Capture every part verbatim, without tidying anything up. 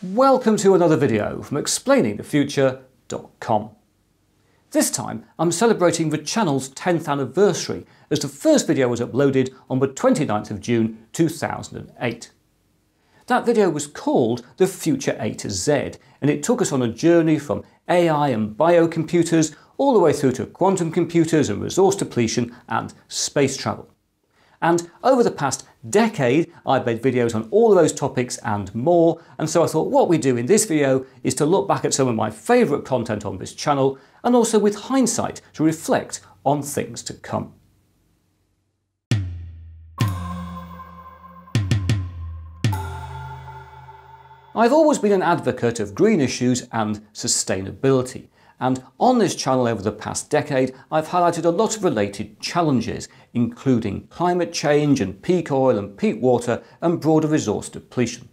Welcome to another video from Explaining The Future dot com. This time I'm celebrating the channel's tenth anniversary, as the first video was uploaded on the twenty-ninth of June two thousand eight. That video was called The Future A to Z, and it took us on a journey from A I and biocomputers all the way through to quantum computers and resource depletion and space travel. And over the past decade, I've made videos on all of those topics and more, and so I thought what we do in this video is to look back at some of my favourite content on this channel, and also with hindsight to reflect on things to come. I've always been an advocate of green issues and sustainability. And on this channel over the past decade, I've highlighted a lot of related challenges, including climate change and peak oil and peak water and broader resource depletion.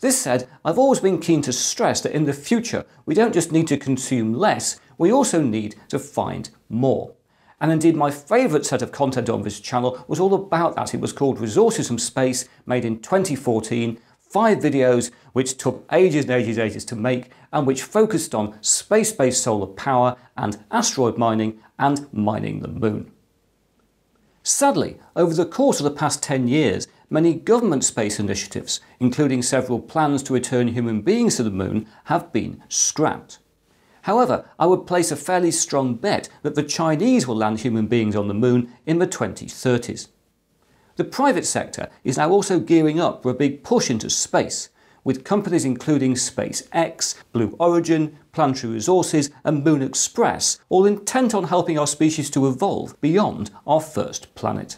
This said, I've always been keen to stress that in the future, we don't just need to consume less, we also need to find more. And indeed, my favourite set of content on this channel was all about that. It was called Resources from Space, made in twenty fourteen, five videos which took ages and ages and ages to make, and which focused on space-based solar power and asteroid mining and mining the moon. Sadly, over the course of the past ten years, many government space initiatives, including several plans to return human beings to the moon, have been scrapped. However, I would place a fairly strong bet that the Chinese will land human beings on the moon in the twenty thirties. The private sector is now also gearing up for a big push into space, with companies including SpaceX, Blue Origin, Planetary Resources and Moon Express all intent on helping our species to evolve beyond our first planet.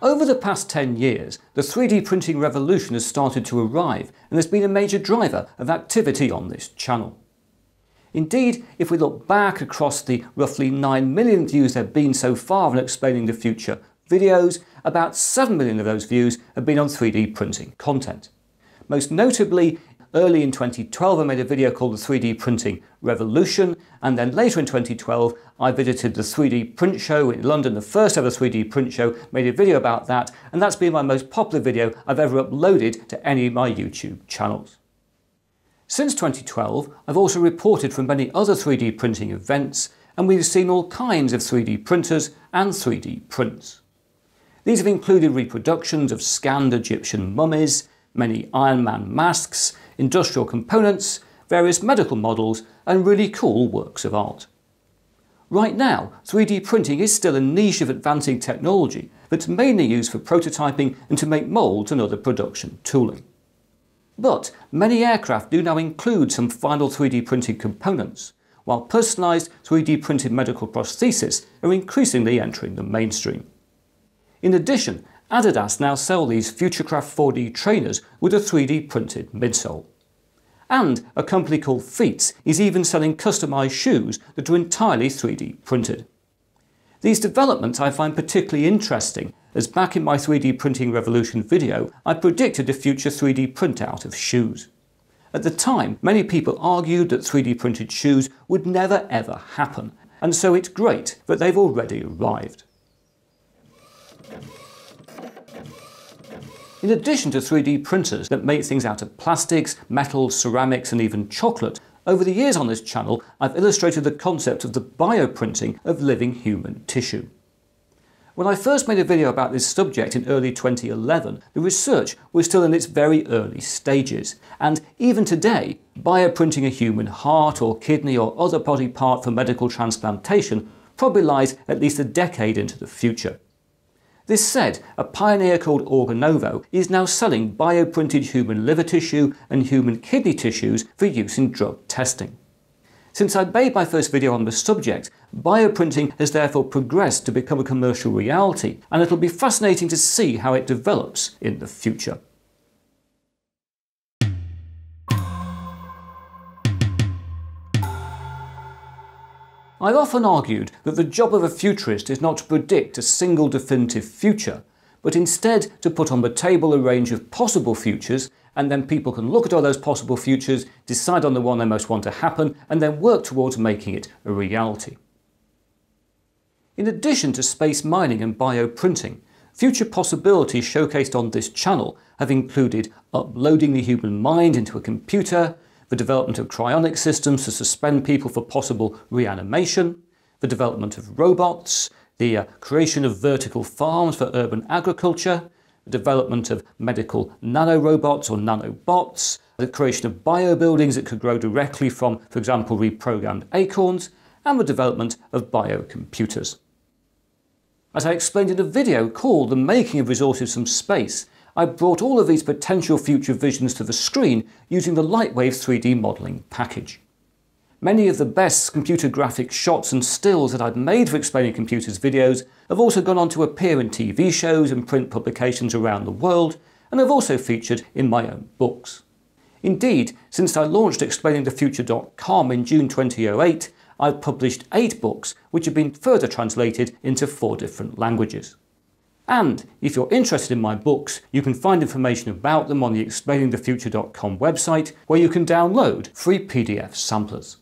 Over the past ten years, the three D printing revolution has started to arrive, and has been a major driver of activity on this channel. Indeed, if we look back across the roughly nine million views there have been so far on Explaining the Future videos, about seven million of those views have been on three D printing content. Most notably, early in twenty twelve I made a video called The three D Printing Revolution, and then later in twenty twelve I visited the three D Print Show in London, the first ever three D Print Show, made a video about that, and that's been my most popular video I've ever uploaded to any of my YouTube channels. Since twenty twelve, I've also reported from many other three D printing events, and we've seen all kinds of three D printers and three D prints. These have included reproductions of scanned Egyptian mummies, many Iron Man masks, industrial components, various medical models, and really cool works of art. Right now, three D printing is still a niche of advancing technology that's mainly used for prototyping and to make moulds and other production tooling. But many aircraft do now include some final three D printed components, while personalised three D printed medical prostheses are increasingly entering the mainstream. In addition, Adidas now sell these Futurecraft four D trainers with a three D printed midsole. And a company called Feetz is even selling customised shoes that are entirely three D printed. These developments I find particularly interesting, as back in my three D Printing Revolution video, I predicted a future three D printout of shoes. At the time, many people argued that three D printed shoes would never ever happen, and so it's great that they've already arrived. In addition to three D printers that make things out of plastics, metals, ceramics and even chocolate, over the years on this channel, I've illustrated the concept of the bioprinting of living human tissue. When I first made a video about this subject in early twenty eleven, the research was still in its very early stages, and even today, bioprinting a human heart or kidney or other body part for medical transplantation probably lies at least a decade into the future. This said, a pioneer called Organovo is now selling bioprinted human liver tissue and human kidney tissues for use in drug testing. Since I made my first video on the subject, bioprinting has therefore progressed to become a commercial reality, and it'll be fascinating to see how it develops in the future. I've often argued that the job of a futurist is not to predict a single definitive future, but instead to put on the table a range of possible futures, and then people can look at all those possible futures, decide on the one they most want to happen, and then work towards making it a reality. In addition to space mining and bioprinting, future possibilities showcased on this channel have included uploading the human mind into a computer, the development of cryonic systems to suspend people for possible reanimation, the development of robots, the uh, creation of vertical farms for urban agriculture, the development of medical nanorobots or nanobots, the creation of biobuildings that could grow directly from, for example, reprogrammed acorns, and the development of biocomputers. As I explained in a video called The Making of Resources from Space, I brought all of these potential future visions to the screen using the LightWave three D modelling package. Many of the best computer graphic shots and stills that I've made for Explaining Computers videos have also gone on to appear in T V shows and print publications around the world, and have also featured in my own books. Indeed, since I launched Explaining The Future dot com in June twenty oh eight, I've published eight books, which have been further translated into four different languages. And if you're interested in my books, you can find information about them on the Explaining The Future dot com website, where you can download free P D F samplers.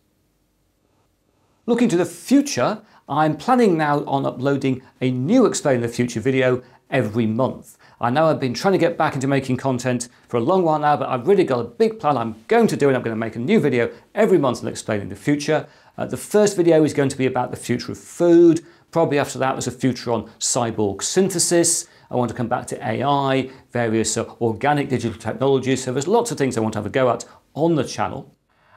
Looking to the future, I'm planning now on uploading a new Explaining the Future video every month. I know I've been trying to get back into making content for a long while now, but I've really got a big plan I'm going to do, and I'm going to make a new video every month on Explaining the Future. Uh, the first video is going to be about the future of food. Probably after that was a future on cyborg synthesis. I want to come back to A I, various uh, organic digital technologies. So there's lots of things I want to have a go at on the channel.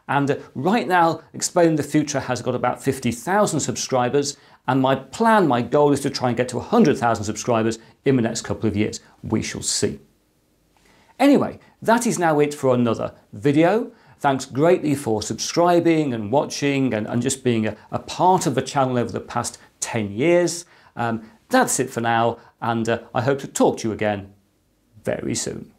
And uh, right now, Explaining the Future has got about fifty thousand subscribers. And my plan, my goal is to try and get to one hundred thousand subscribers in the next couple of years. We shall see. Anyway, that is now it for another video. Thanks greatly for subscribing and watching and, and just being a, a part of the channel over the past ten years. Um, that's it for now, and uh, I hope to talk to you again very soon.